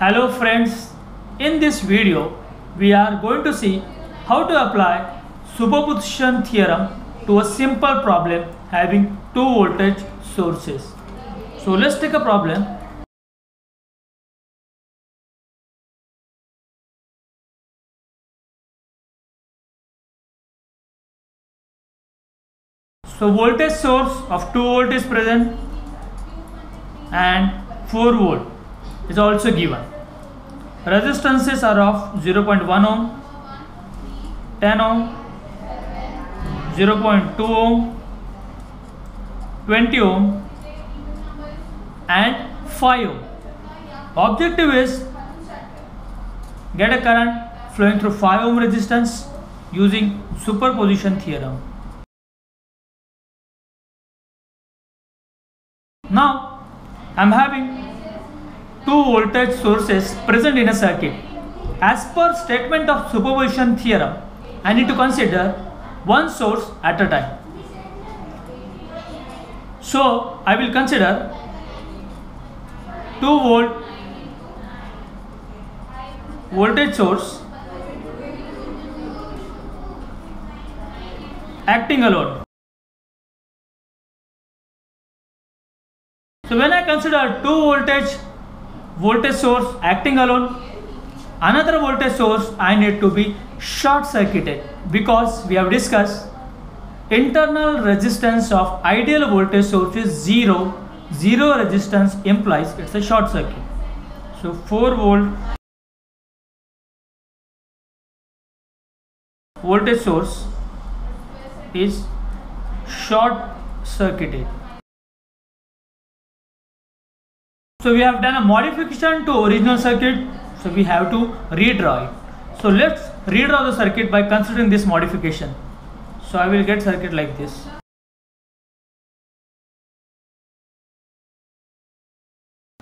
Hello friends, in this video we are going to see how to apply superposition theorem to a simple problem having two voltage sources. So let's take a problem. So voltage source of 2 volt is present and 4 volt is also given. Resistances are of 0.1 ohm, 10 ohm, 0.2 ohm, 20 ohm and 5 ohm. Objective is get a current flowing through 5 ohm resistance using superposition theorem. Now I am having two voltage sources present in a circuit. As per statement of superposition theorem, I need to consider one source at a time. So I will consider 2 volt voltage source acting alone. So when I consider 2 voltage source acting alone, another voltage source I need to be short circuited, because we have discussed internal resistance of ideal voltage source is 0. 0 resistance implies it's a short circuit. So 4 volt voltage source is short circuited. So we have done a modification to original circuit, so we have to redraw it. So let's redraw the circuit by considering this modification. So I will get circuit like this.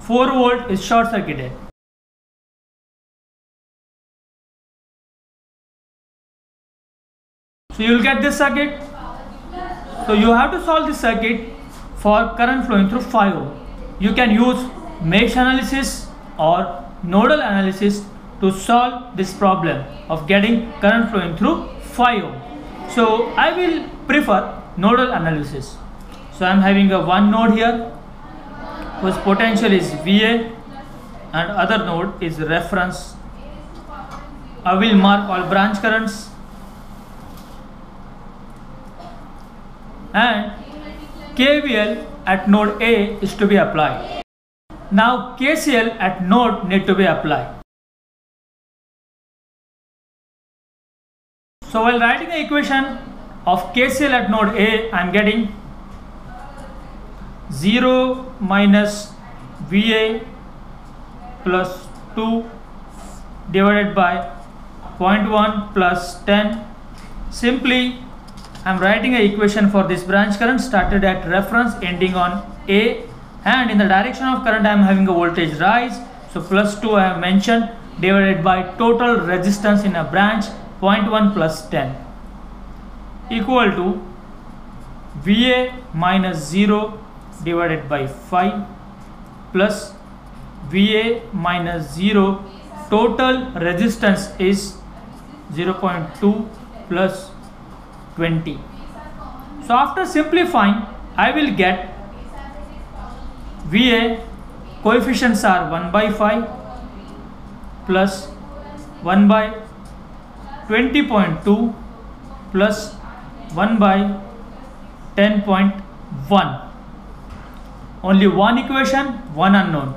Four volt is short circuited. So you will get this circuit. So you have to solve this circuit for current flowing through 5 ohm. You can use mesh analysis or nodal analysis to solve this problem of getting current flowing through 5 ohm. So I will prefer nodal analysis. So I am having a one node here whose potential is VA and other node is reference. I will mark all branch currents, and KVL at node A is to be applied. Now KCL at node need to be applied. So while writing the equation of KCL at node A, I am getting 0 minus VA plus 2 divided by 0.1 plus 10. Simply I am writing an equation for this branch current started at reference ending on A, and in the direction of current I am having a voltage rise, so plus 2 I have mentioned, divided by total resistance in a branch 0.1 plus 10 equal to VA minus 0 divided by 5 plus VA minus 0. Total resistance is 0.2 plus 20. So after simplifying I will get VA coefficients are 1 by 5 plus 1 by 20.2 plus 1 by 10.1. Only one equation, one unknown,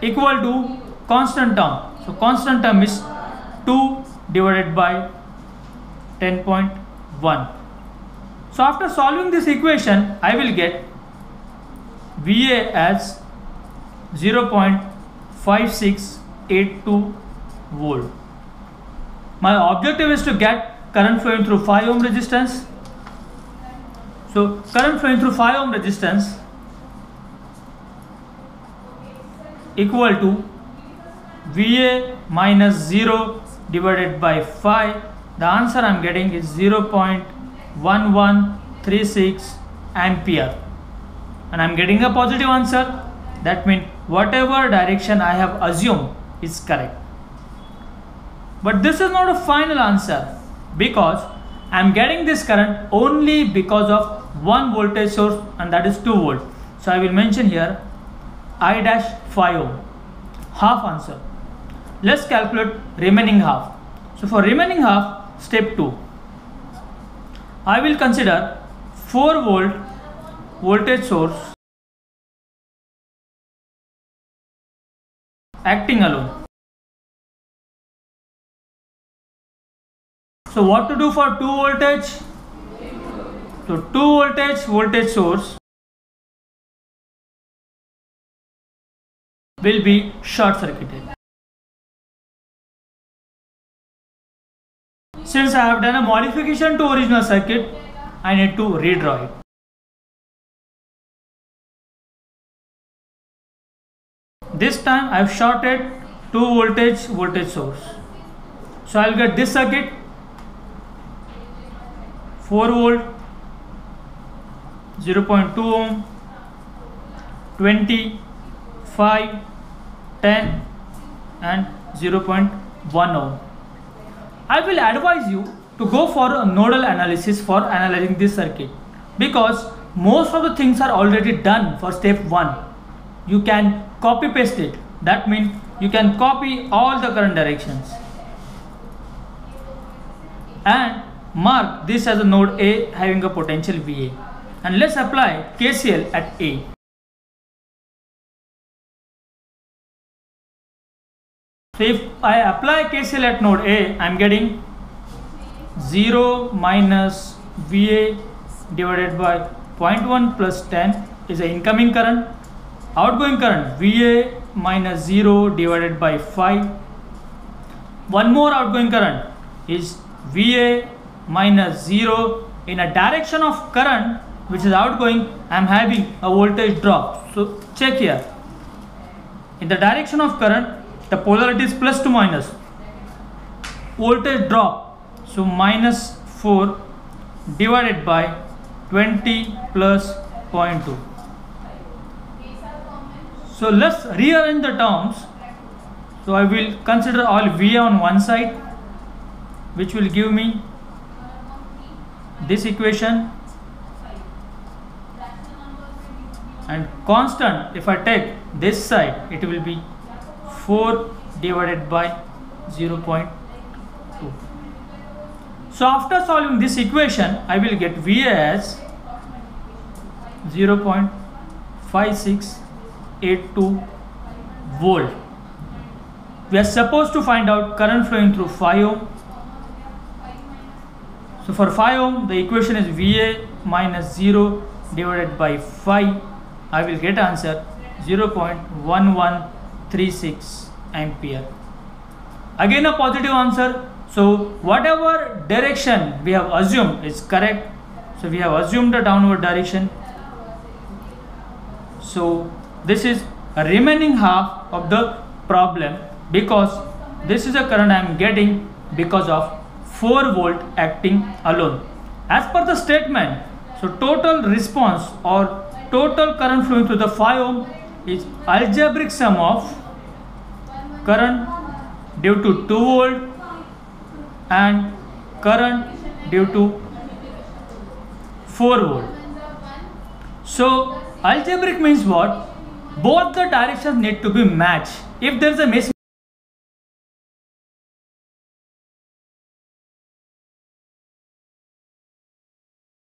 equal to constant term. So constant term is 2 divided by 10.1. So after solving this equation I will get VA as 0.5682 volt. My objective is to get current flowing through 5 ohm resistance. So current flowing through 5 ohm resistance equal to VA minus 0 divided by 5. The answer I am getting is 0.1136 ampere, and I am getting a positive answer. That means whatever direction I have assumed is correct. But this is not a final answer, because I am getting this current only because of one voltage source, and that is 2 volts. So I will mention here I dash 5 ohm, half answer. Let's calculate remaining half. So for remaining half, step 2, I will consider 4 volt voltage source acting alone. So what to do for 2 voltage? So 2 voltage source will be short circuited. Since I have done a modification to original circuit, I need to redraw it. This time I have shorted 2 voltage source. So I will get this circuit, 4 volt, 0.2 ohm, 20, 5, 10 and 0.1 ohm. I will advise you to go for a nodal analysis for analyzing this circuit, because most of the things are already done for step 1. You can copy paste it. That means you can copy all the current directions and mark this as a node A having a potential VA, and let's apply KCL at A. So if I apply KCL at node A, I am getting 0 minus VA divided by 0.1 plus 10 is the incoming current. Outgoing current VA minus 0 divided by 5. One more outgoing current is VA minus 0. In a direction of current which is outgoing, I am having a voltage drop. So check here. In the direction of current, the polarity is plus to minus. Voltage drop. So minus 4 divided by 20 plus 0.2. So let's rearrange the terms. So I will consider all VA on one side, which will give me this equation, and constant, if I take this side, it will be 4 divided by 0.2. So after solving this equation, I will get VA as 0.5682 volt. We are supposed to find out current flowing through 5 ohm. So for 5 ohm, the equation is VA minus 0 divided by 5. I will get answer 0.1136 ampere. Again a positive answer. So whatever direction we have assumed is correct. So we have assumed a downward direction. So this is a remaining half of the problem, because this is a current I am getting because of 4 volt acting alone. As per the statement, so total response or total current flowing through the 5 ohm is algebraic sum of current due to 2 volt and current due to 4 volt. So algebraic means what? Both the directions need to be matched. If there is a mismatch